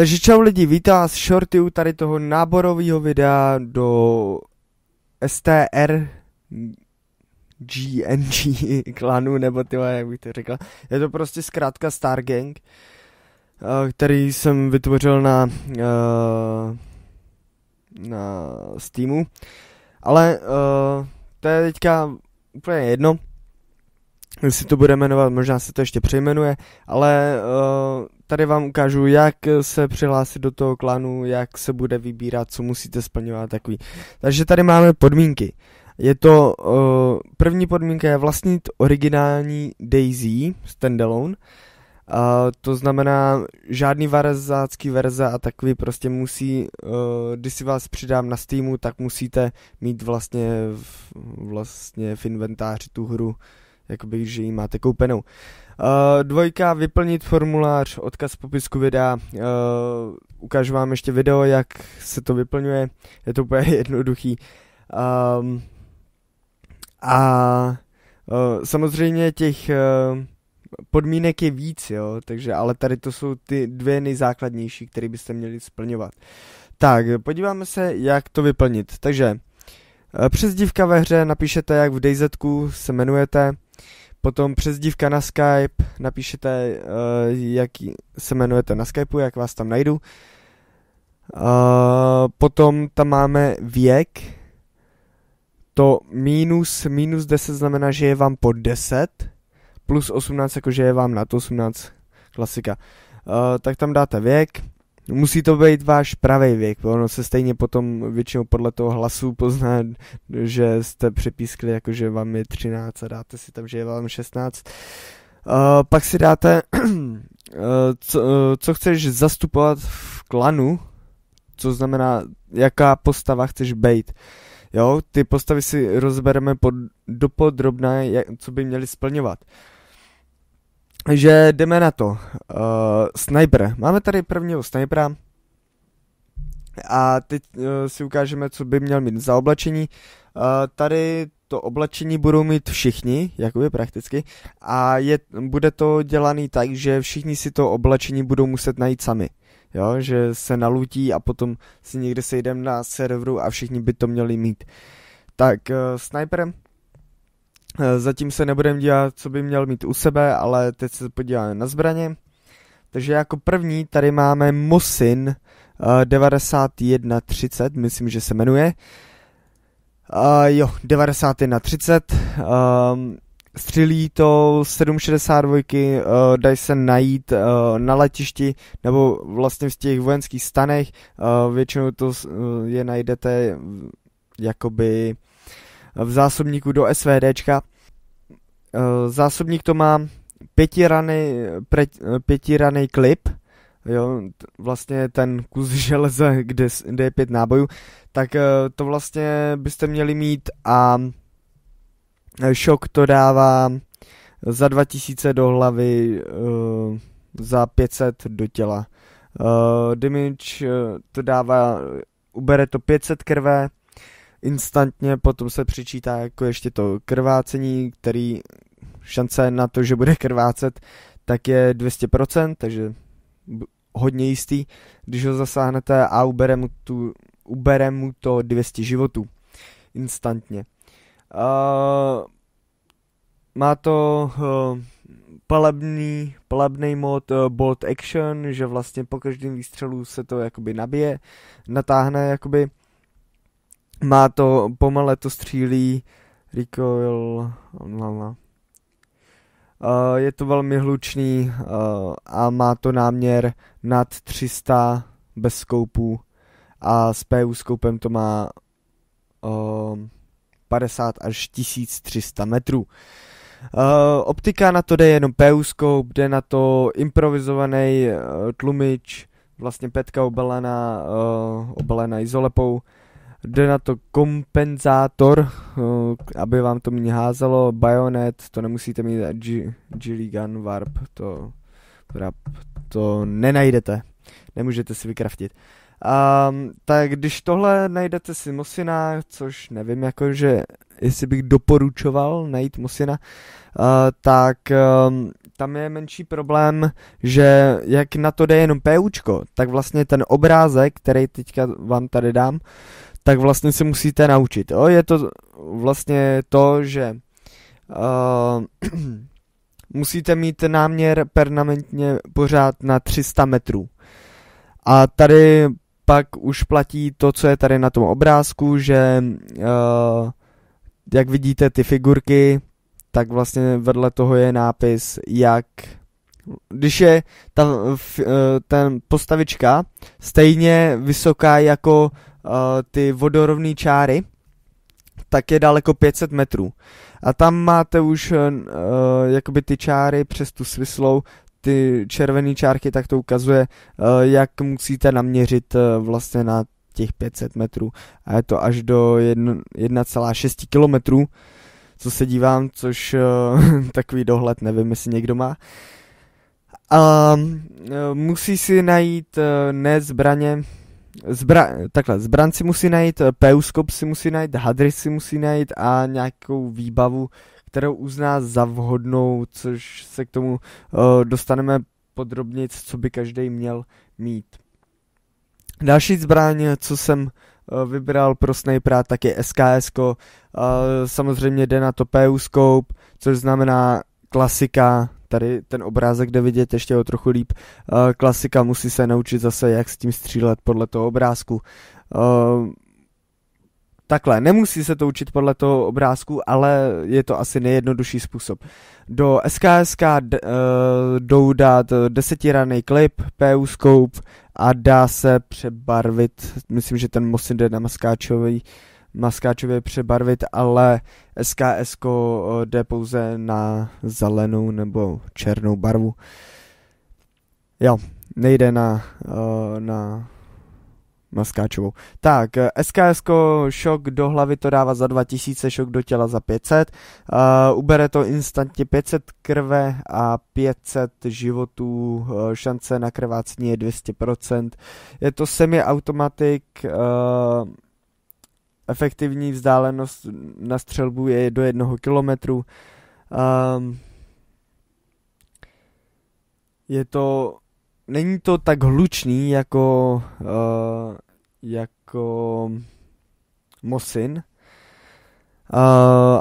Takže čau lidi, vítám vás shorty u tady toho náborového videa do STRGNG klanu, nebo tyhle, jak bych to řekl. Je to prostě zkrátka Star Gang, který jsem vytvořil na Steamu. Ale to je teďka úplně jedno, jestli to bude jmenovat, možná se to ještě přejmenuje, ale tady vám ukážu, jak se přihlásit do toho klanu, jak se bude vybírat, co musíte splňovat, takový. Takže tady máme podmínky. Je to, první podmínka je vlastnit originální DayZ standalone. To znamená, žádný varazácký verze a takový prostě musí, když si vás přidám na Steamu, tak musíte mít vlastně v inventáři tu hru, jakoby, že ji máte koupenou. Dvojka, vyplnit formulář, odkaz v popisku videa, ukážu vám ještě video, jak se to vyplňuje, je to úplně jednoduchý. Samozřejmě těch podmínek je víc, jo, takže, ale tady to jsou ty dvě nejzákladnější, které byste měli splňovat. Tak, podíváme se, jak to vyplnit. Takže přezdívka ve hře, napíšete, jak v DayZku se jmenujete. Potom přezdívka na Skype, napíšete, jak se jmenujete na Skypeu, jak vás tam najdu. Potom tam máme věk. To minus 10 znamená, že je vám pod 10. Plus 18, jakože je vám nad 18. Klasika. Tak tam dáte věk. Musí to být váš pravý věk, ono se stejně potom většinou podle toho hlasu pozná, že jste přepískli, jakože vám je 13 a dáte si tam, že je vám 16. Pak si dáte, co chceš zastupovat v klanu, co znamená, jaká postava chceš bejt. Jo, ty postavy si rozbereme dopodrobná, co by měli splňovat. Takže jdeme na to. Sniper. Máme tady prvního snipera. A teď si ukážeme, co by měl mít za oblečení. Tady to oblečení budou mít všichni, jakoby prakticky. A bude to dělaný tak, že všichni si to oblečení budou muset najít sami. Jo, že se nalutí a potom si někde sejdeme na serveru a všichni by to měli mít. Tak, sniper. Zatím se nebudeme dívat, co by měl mít u sebe, ale teď se podíváme na zbraně. Takže jako první tady máme Mosin 9130, myslím, že se jmenuje. 9130. Střílí to 7,62, dají se najít na letišti nebo vlastně v těch vojenských stanech. Většinou to je najdete jakoby v zásobníku do SVDčka. Zásobník to má 5 ranej klip, jo, vlastně ten kus železa, kde je 5 nábojů, tak to vlastně byste měli mít a šok to dává za 2000 do hlavy, za 500 do těla. Damage to dává, ubere to 500 krve, instantně, potom se přičítá jako ještě to krvácení, který šance na to, že bude krvácet, tak je 200%, takže hodně jistý, když ho zasáhnete a ubere mu to 200 životů instantně. Má to palebný mod bolt action, že vlastně po každém výstřelu se to jakoby nabije, natáhne jakoby. Má to, pomale to střílí, recoil, je to velmi hlučný a má to náměr nad 300 bez skoupu a s PU scopem to má 50 až 1300 metrů. Optika na to jde jenom PU scope, jde na to improvizovaný tlumič, vlastně petka obalená izolepou. Jde na to kompenzátor, aby vám to méně házelo, bajonet, to nemusíte mít, Jilly Gun, Warp, to nenajdete, nemůžete si vykraftit. Tak když tohle najdete si Mosina, což nevím, jakože, jestli bych doporučoval najít Mosina, tak tam je menší problém, že jak na to jde jenom PUčko, tak vlastně ten obrázek, který teďka vám tady dám, tak vlastně se musíte naučit. Jo? Je to vlastně to, že musíte mít náměr permanentně pořád na 300 metrů. A tady pak už platí to, co je tady na tom obrázku, že jak vidíte ty figurky, tak vlastně vedle toho je nápis, jak když je ta ten postavička stejně vysoká jako ty vodorovné čáry, tak je daleko 500 metrů. A tam máte už jakoby ty čáry přes tu svislou, ty červené čárky, tak to ukazuje, jak musíte naměřit vlastně na těch 500 metrů. A je to až do 1,6 kilometrů, co se dívám, což takový dohled nevím, jestli někdo má. A musí si najít ne zbraně, zbraň si musí najít, PU scope si musí najít, hadry si musí najít a nějakou výbavu, kterou uzná za vhodnou, což se k tomu dostaneme podrobněji, co by každý měl mít. Další zbraň, co jsem vybral pro snajpera, tak je SKS-ko. Samozřejmě jde na to PU scope, což znamená klasika. Tady ten obrázek jde vidět ještě o trochu líp. Klasika, musí se naučit zase, jak s tím střílet podle toho obrázku. Takhle, nemusí se to učit podle toho obrázku, ale je to asi nejjednodušší způsob. Do SKSK jdou dát 10raný klip, PU scope a dá se přebarvit. Myslím, že ten Mosin jde na maskáčově přebarvit, ale SKS jde pouze na zelenou nebo černou barvu. Jo, nejde na maskáčovou. Tak, SKS šok do hlavy to dává za 2000, šok do těla za 500. Ubere to instantně 500 krve a 500 životů. Šance na krvácení je 200%. Je to semi-automatik. Efektivní vzdálenost na střelbu je do 1 kilometru. Není to tak hlučný jako Mosin.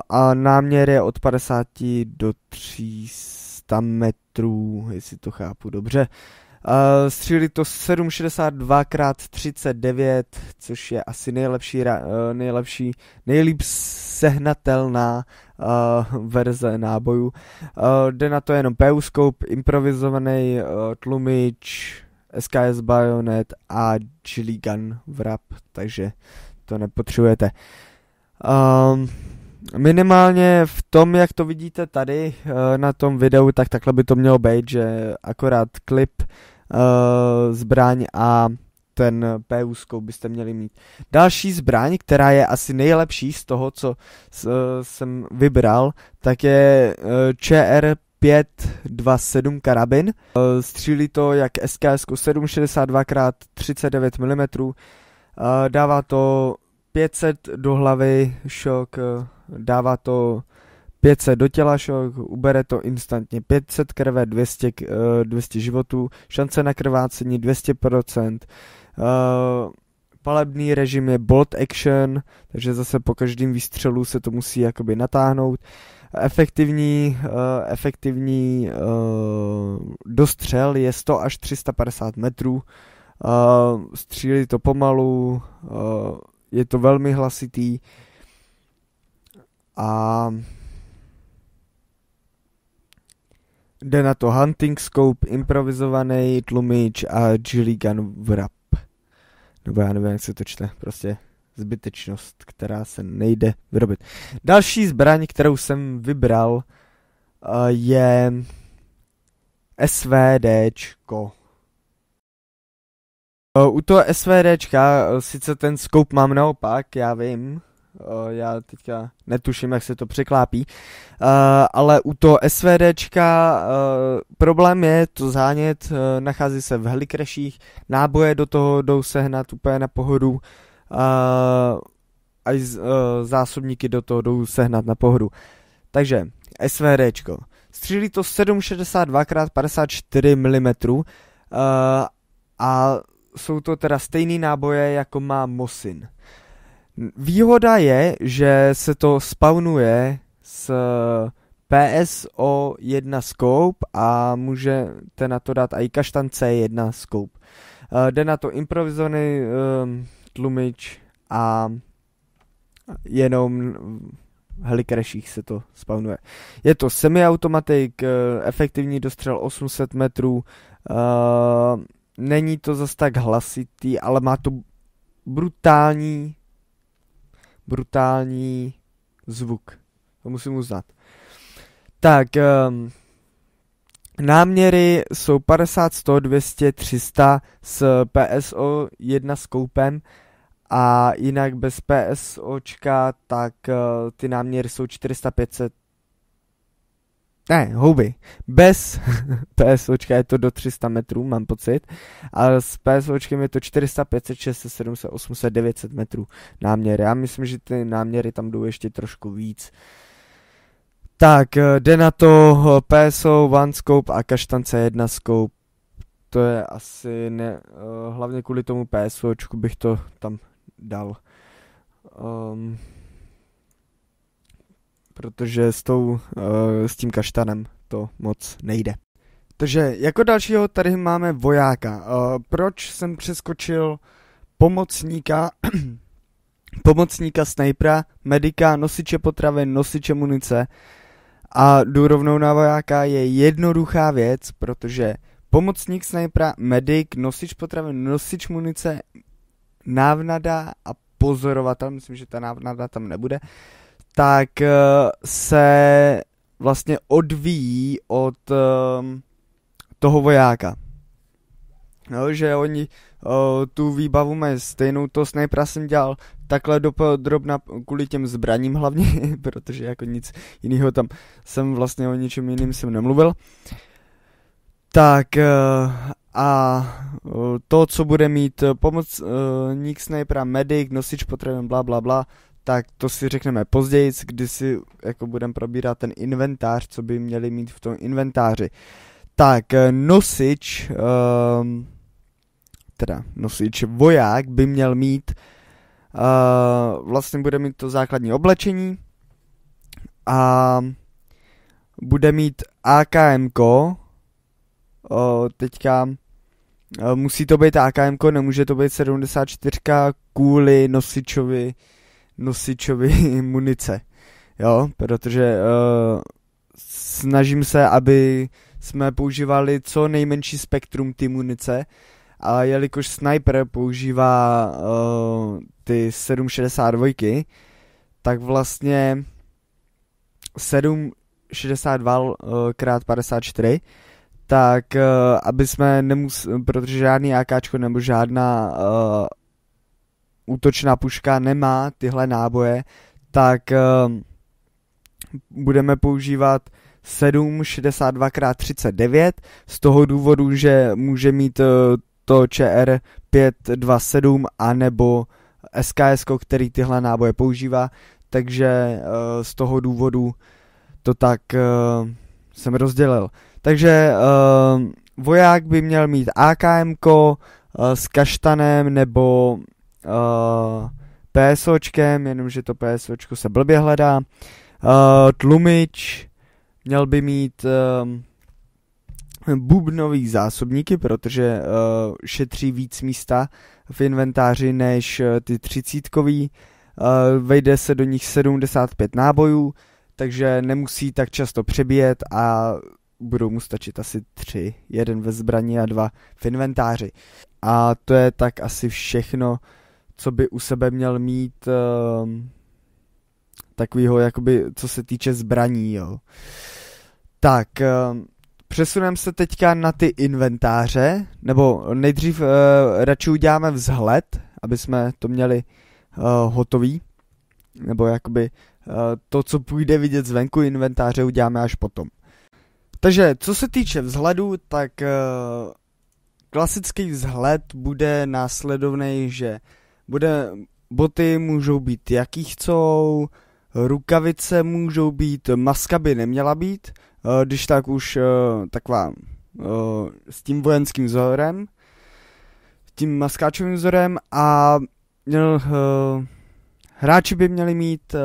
A náměr je od 50 do 300 metrů, jestli to chápu dobře. Střílí to 7,62 x 39, což je asi nejlíp sehnatelná verze nábojů. Jde na to jenom PU scope, improvizovaný tlumič, SKS bajonet a chili gun wrap, takže to nepotřebujete. Minimálně v tom, jak to vidíte tady na tom videu, tak takhle by to mělo být, že akorát klip, zbraň a ten PU scope byste měli mít. Další zbraň, která je asi nejlepší z toho, co jsem vybral, tak je ČR 527 karabin. Střílí to jak SKS 7,62 x 39 mm. Dává to 500 do hlavy šok, dává to 500 do těla šok, ubere to instantně 500 krve, 200 životů, šance na krvácení 200%. Palebný režim je bolt action, takže zase po každém výstřelu se to musí jakoby natáhnout. Efektivní dostřel je 100 až 350 metrů, střílí to pomalu, je to velmi hlasitý a jde na to hunting scope, improvizovaný tlumič a chili gun wrap. Nebo já nevím, jak se to čte, prostě zbytečnost, která se nejde vyrobit. Další zbraň, kterou jsem vybral, je SVDčko. U toho SVDčka, sice ten scope mám naopak, já vím, já teďka netuším, jak se to překlápí, ale u toho SVDčka problém je to zánět, nachází se v helikreších, náboje do toho jdou sehnat úplně na pohodu, a zásobníky do toho jdou sehnat na pohodu. Takže SVDčko. Střílí to 7,62x54 mm a jsou to teda stejný náboje, jako má Mosin. Výhoda je, že se to spawnuje s PSO-1 Scope a můžete na to dát i Kaštan C1 Scope. Jde na to improvizovaný tlumič a jenom v helikreších se to spawnuje. Je to semiautomatik, efektivní dostřel 800 metrů, není to zas tak hlasitý, ale má to brutální zvuk. To musím uznat. Tak, náměry jsou 50, 100, 200, 300 s PSO-1 skoupem a jinak bez PSOčka, tak ty náměry jsou 400, 500, ne, houby. Bez PSOčka je to do 300 metrů, mám pocit, ale s PSOčkem je to 400, 500, 600, 700, 800, 900 metrů náměry. Já myslím, že ty náměry tam jdou ještě trošku víc. Tak, jde na to PSO-1 scope a Kaštan C1 scope. To je asi ne, hlavně kvůli tomu PSOčku bych to tam dal. Protože s tím kaštanem to moc nejde. Takže jako dalšího tady máme vojáka. Proč jsem přeskočil pomocníka snajpera, medika, nosiče potravin, nosiče munice a jdu rovnou na vojáka? Je jednoduchá věc, protože pomocník snajpera, medik, nosič potravin, nosič munice, návnada a pozorovatel, myslím, že ta návnada tam nebude, tak se vlastně odvíjí od toho vojáka. No, že oni tu výbavu mají stejnou, to snajpera jsem dělal takhle dopodrobna kvůli těm zbraním hlavně, protože jako nic jiného tam jsem vlastně o ničem jiným jsem nemluvil. Tak a to, co bude mít pomocník snajpera, medic, nosič potravin, bla bla bla, tak to si řekneme později, kdy si jako budeme probírat ten inventář, co by měli mít v tom inventáři. Tak nosič, voják by měl mít, vlastně bude mít to základní oblečení a bude mít AKMko, teďka musí to být AKMko, nemůže to být 74 kvůli nosičovi munice, jo, protože snažím se, aby jsme používali co nejmenší spektrum ty munice, a jelikož sniper používá ty 7,62, tak vlastně 7,62x54, tak aby jsme nemuseli, protože žádný AKčko nebo žádná útočná puška nemá tyhle náboje, tak budeme používat 7,62x39 z toho důvodu, že může mít to ČR 527 anebo SKS, který tyhle náboje používá, takže z toho důvodu to tak jsem rozdělil. Takže voják by měl mít AKMko s kaštanem nebo PSOčkem, jenomže to PSOčko se blbě hledá. Tlumič měl by mít bubnový zásobníky, protože šetří víc místa v inventáři než ty 30kový. Vejde se do nich 75 nábojů, takže nemusí tak často přebíjet a budou mu stačit asi 3, jeden ve zbraní a 2 v inventáři. A to je tak asi všechno, co by u sebe měl mít takovýho, jakoby, co se týče zbraní, jo. Tak, přesuneme se teďka na ty inventáře, nebo nejdřív radši uděláme vzhled, aby jsme to měli hotový, nebo jakoby to, co půjde vidět zvenku inventáře, uděláme až potom. Takže, co se týče vzhledu, tak klasický vzhled bude následovný, že boty můžou být jaký chcou, Rukavice můžou být, maska by neměla být, když tak už taková s tím vojenským vzorem, tím maskáčovým vzorem, a hráči by měli mít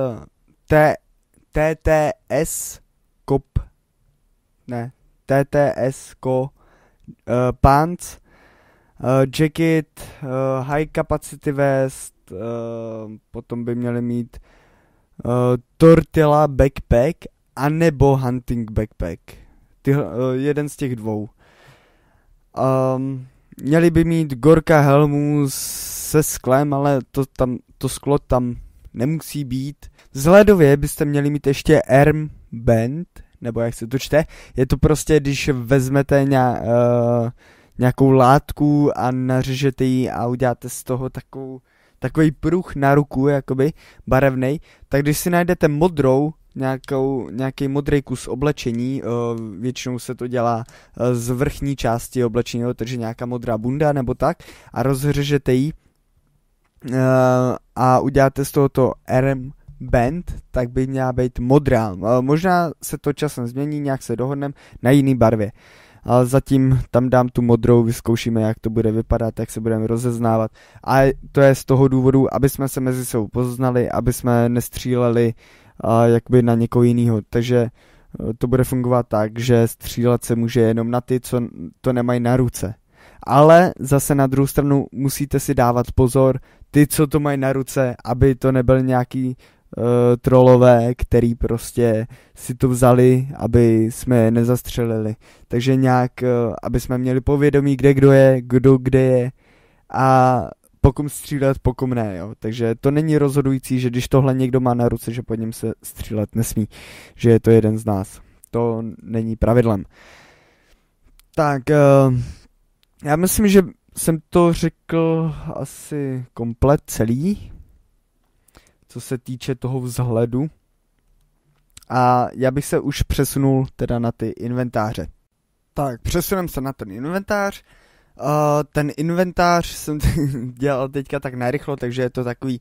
TTsKO pants, jacket, high capacity vest, potom by měli mít Tortilla backpack a nebo Hunting backpack. Jeden z těch dvou. Měli by mít Gorka helmu se sklem, ale to sklo tam nemusí být. Vzhledově byste měli mít ještě armband, nebo jak se to čte. Je to prostě, když vezmete nějakou látku a nařežete ji a uděláte z toho takový pruh na ruku, jakoby barevnej, tak když si najdete modrou, nějaký modrý kus oblečení, většinou se to dělá z vrchní části oblečení, takže nějaká modrá bunda nebo tak, a rozřežete ji a uděláte z tohoto armband, tak by měla být modrá. Možná se to časem změní, nějak se dohodneme na jiný barvě. Ale zatím tam dám tu modrou, vyzkoušíme, jak to bude vypadat, jak se budeme rozeznávat. A to je z toho důvodu, aby jsme se mezi sebou poznali, aby jsme nestříleli jakoby na někoho jiného. Takže to bude fungovat tak, že střílet se může jenom na ty, co to nemají na ruce. Ale zase na druhou stranu musíte si dávat pozor, ty, co to mají na ruce, aby to nebyl nějaký trolové, který prostě si to vzali, aby jsme je nezastřelili. Takže nějak, aby jsme měli povědomí, kde kdo kde je a po kom střílet, po kom ne, jo. Takže to není rozhodující, že když tohle někdo má na ruce, že pod něm se střílet nesmí, že je to jeden z nás. To není pravidlem. Tak, já myslím, že jsem to řekl asi komplet celý, co se týče toho vzhledu. A já bych se už přesunul teda na ty inventáře. Tak, přesunem se na ten inventář. Ten inventář jsem dělal teďka tak narychlo, takže je to takový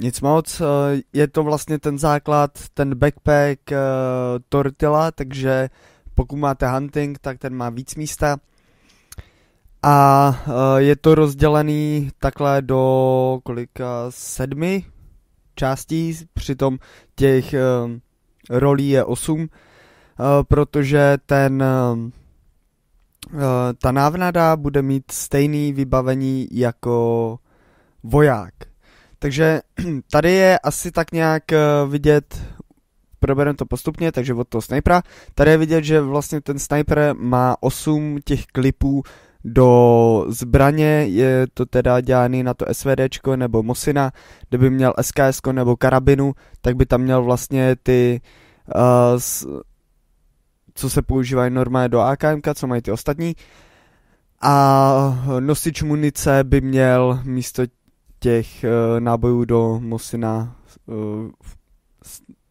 nic moc. Je to vlastně ten základ, ten backpack Tortilla, takže pokud máte hunting, tak ten má víc místa. A je to rozdělený takhle do kolika 7 částí, přitom těch rolí je 8, protože ta návnada bude mít stejné vybavení jako voják. Takže tady je asi tak nějak vidět, probereme to postupně, takže od toho snajpera. Tady je vidět, že vlastně ten snajper má 8 těch klipů do zbraně, je to teda dělaný na to SVDčko nebo Mosina, kdyby měl SKSko nebo karabinu, tak by tam měl vlastně ty, co se používají normálně do AKMka, co mají ty ostatní, a nosič munice by měl místo těch nábojů do Mosina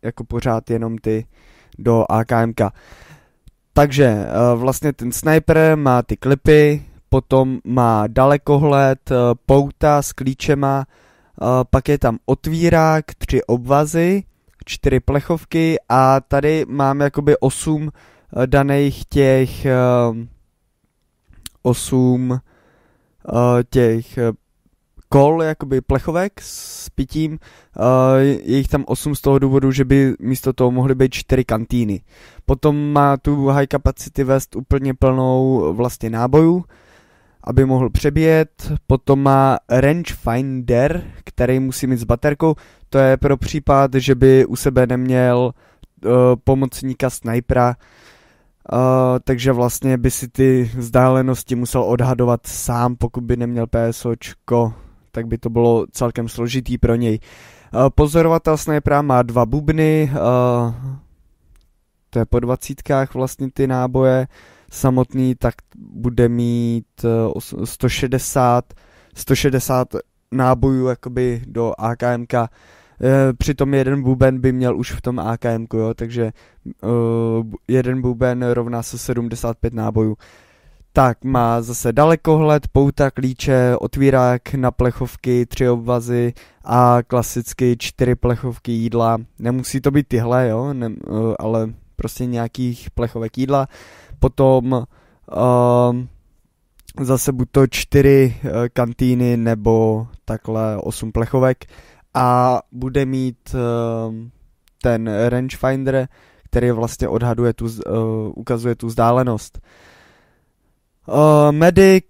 jako pořád jenom ty do AKMka. Takže vlastně ten sniper má ty klipy, potom má dalekohled, pouta s klíčema, pak je tam otvírák, 3 obvazy, 4 plechovky a tady mám jakoby 8 daných těch 8 těch kol, jakoby plechovek s pitím, je jich tam 8 z toho důvodu, že by místo toho mohly být 4 kantýny. Potom má tu high capacity vest úplně plnou vlastně nábojů, aby mohl přebíjet. Potom má range finder, který musí mít s baterkou, to je pro případ, že by u sebe neměl pomocníka snajpera, takže vlastně by si ty vzdálenosti musel odhadovat sám, pokud by neměl PSOčko, tak by to bylo celkem složitý pro něj. Pozorovatel snajpera má 2 bubny, to je po 20 vlastně ty náboje, samotný tak bude mít 160 nábojů jakoby do AKMK, přitom jeden buben by měl už v tom AKMku, jo, takže jeden buben rovná se 75 nábojů. tak má zase dalekohled, pouta, klíče, otvírák na plechovky, 3 obvazy a klasicky 4 plechovky jídla. Nemusí to být tyhle, jo, ne, ale prostě nějakých plechovek jídla. Potom zase buď to 4 kantýny nebo takhle 8 plechovek a bude mít ten rangefinder, který vlastně odhaduje tu, ukazuje tu vzdálenost. Medic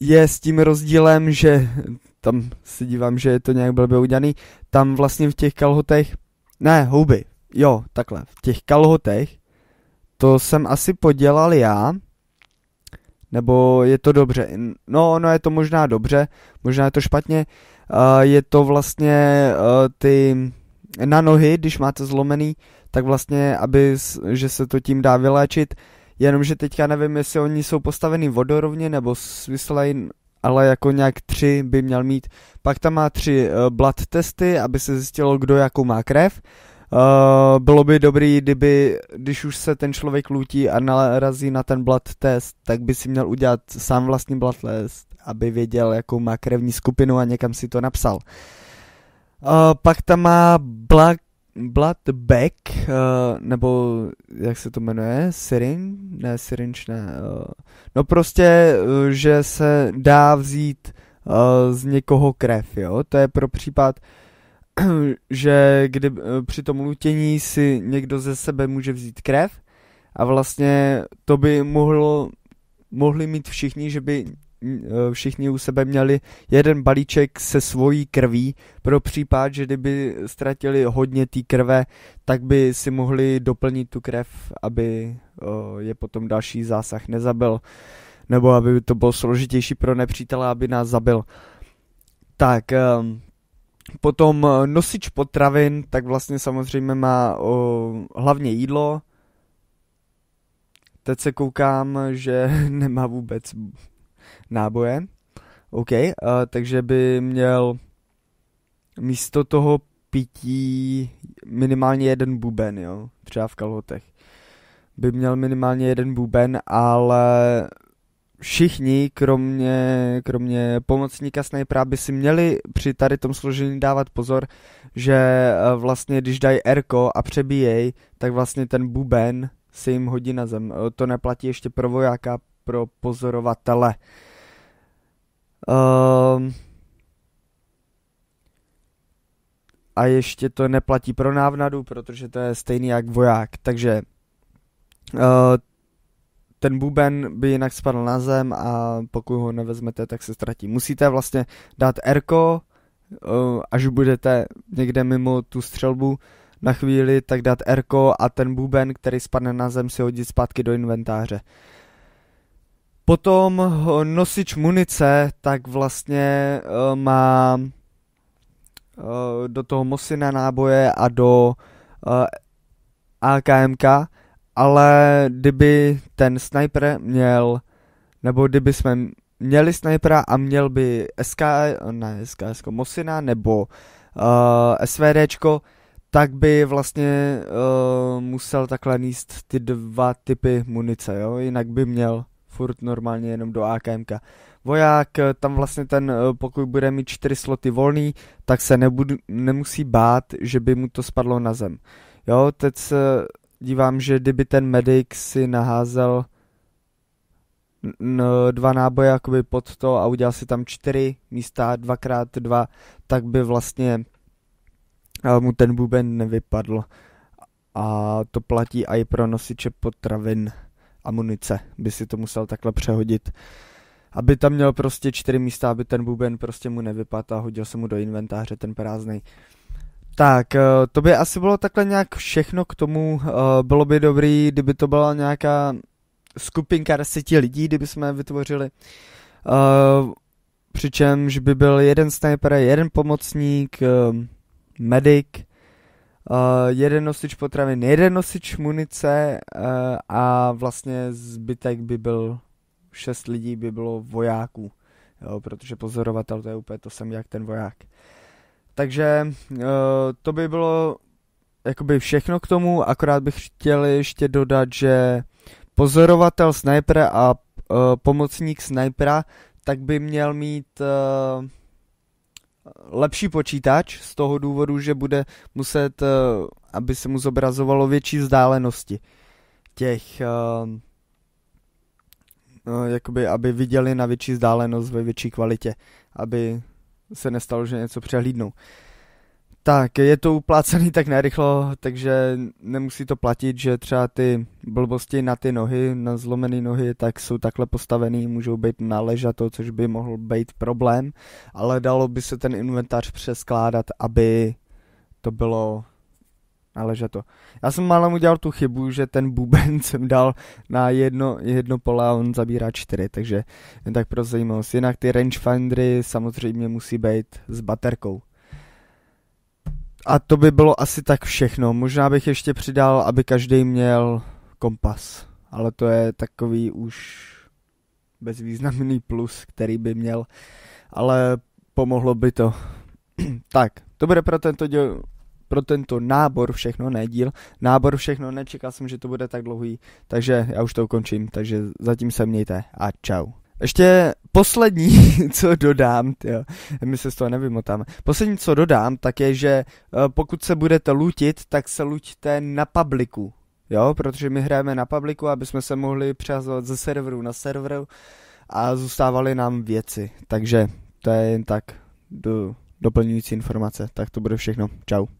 je s tím rozdílem, že tam se dívám, že je to nějak blbě udělaný, tam vlastně v těch kalhotech, ne, houby, jo, takhle, v těch kalhotech, to jsem asi podělal já, nebo je to dobře, no ono je to možná dobře, možná je to špatně, je to vlastně ty na nohy, když máte zlomený, tak vlastně, že se to tím dá vyléčit. Jenomže teďka nevím, jestli oni jsou postavený vodorovně nebo svislej, ale jako nějak 3 by měl mít. Pak tam má 3 blood testy, aby se zjistilo, kdo jakou má krev. Bylo by dobrý, když už se ten člověk lůtí a narazí na ten blood test, tak by si měl udělat sám vlastní blood test, aby věděl, jakou má krevní skupinu a někam si to napsal. Pak tam má blood bag, nebo jak se to jmenuje, syringe, no prostě, že se dá vzít z někoho krev, jo, to je pro případ, že kdy při tom lutění si někdo ze sebe může vzít krev a vlastně to by mohli mít všichni, že by všichni u sebe měli jeden balíček se svojí krví pro případ, že kdyby ztratili hodně té krve, tak by si mohli doplnit tu krev, aby je potom další zásah nezabil, nebo aby to bylo složitější pro nepřítele, aby nás zabil. Tak potom nosič potravin, tak vlastně samozřejmě má hlavně jídlo. Teď se koukám, že nemá vůbec náboje, OK, takže by měl místo toho pití minimálně 1 buben, jo, třeba v kalhotech. By měl minimálně 1 buben, ale všichni, kromě pomocníka snajpera, by si měli při tady tom složení dávat pozor, že vlastně, když dají R-ko a přebíjej, tak vlastně ten buben se jim hodí na zem. To neplatí ještě pro vojáka, pro pozorovatele. A ještě to neplatí pro návnadu, protože to je stejný jak voják. Takže ten buben by jinak spadl na zem a pokud ho nevezmete, tak se ztratí. Musíte vlastně dát R-ko, až budete někde mimo tu střelbu na chvíli, tak dát R-ko a ten buben, který spadne na zem, si hodit zpátky do inventáře. Potom nosič munice, tak vlastně má do toho Mosina náboje a do AKMka, ale kdyby ten sniper měl, nebo kdyby jsme měli snajpera a měl by Mosina nebo SVDčko, tak by vlastně musel takhle níst ty 2 typy munice, jo? Jinak by měl furt normálně jenom do AKMka. Voják, tam vlastně ten, pokud bude mít 4 sloty volný, tak se nemusí bát, že by mu to spadlo na zem. Jo, teď se dívám, že kdyby ten medic si naházel 2 náboje jakoby pod to a udělal si tam 4 místa 2x2, tak by vlastně mu ten buben nevypadl. A to platí i pro nosiče potravin a munice, by si to musel takhle přehodit, aby tam měl prostě 4 místa, aby ten buben prostě mu nevypadl a hodil se mu do inventáře ten prázdnej. Tak, to by asi bylo takhle nějak všechno k tomu. Bylo by dobrý, kdyby to byla nějaká skupinka 10 lidí, kdyby jsme je vytvořili, přičemž by byl jeden sniper, jeden pomocník, medic, jeden nosič potravin, jeden nosič munice a vlastně zbytek by byl 6 lidí by bylo vojáků, jo, protože pozorovatel to je úplně to samé jak ten voják. Takže to by bylo jakoby všechno k tomu, akorát bych chtěl ještě dodat, že pozorovatel snajpera a pomocník snajpera, tak by měl mít lepší počítač z toho důvodu, že bude muset, aby se mu zobrazovalo větší vzdálenosti těch, jakoby, aby viděli na větší vzdálenost ve větší kvalitě, aby se nestalo, že něco přehlídnou. Tak, je to uplácaný tak nerychlo, takže nemusí to platit, že třeba ty blbosti na ty nohy, na zlomené nohy, tak jsou takhle postavený, můžou být naležato, což by mohl být problém, ale dalo by se ten inventář přeskládat, aby to bylo naležato. Já jsem málem udělal tu chybu, že ten buben jsem dal na jedno pole a on zabírá 4, takže jen tak pro zajímavost. Jinak ty rangefindery samozřejmě musí být s baterkou. A to by bylo asi tak všechno. Možná bych ještě přidal, aby každý měl kompas. Ale to je takový už bezvýznamný plus, který by měl. Ale pomohlo by to. Tak, to bude pro tento nábor všechno, ne díl. Nábor všechno, nečekal jsem, že to bude tak dlouhý. Takže já už to ukončím. Takže zatím se mějte a čau. Ještě poslední, co dodám, tyjo, my se z toho nevymotáme. Poslední, co dodám, tak je, že pokud se budete lutit, tak se luťte na publiku, jo, protože my hrajeme na publiku, aby jsme se mohli přehazovat ze serveru na server a zůstávaly nám věci, takže to je jen tak doplňující informace, tak to bude všechno, čau.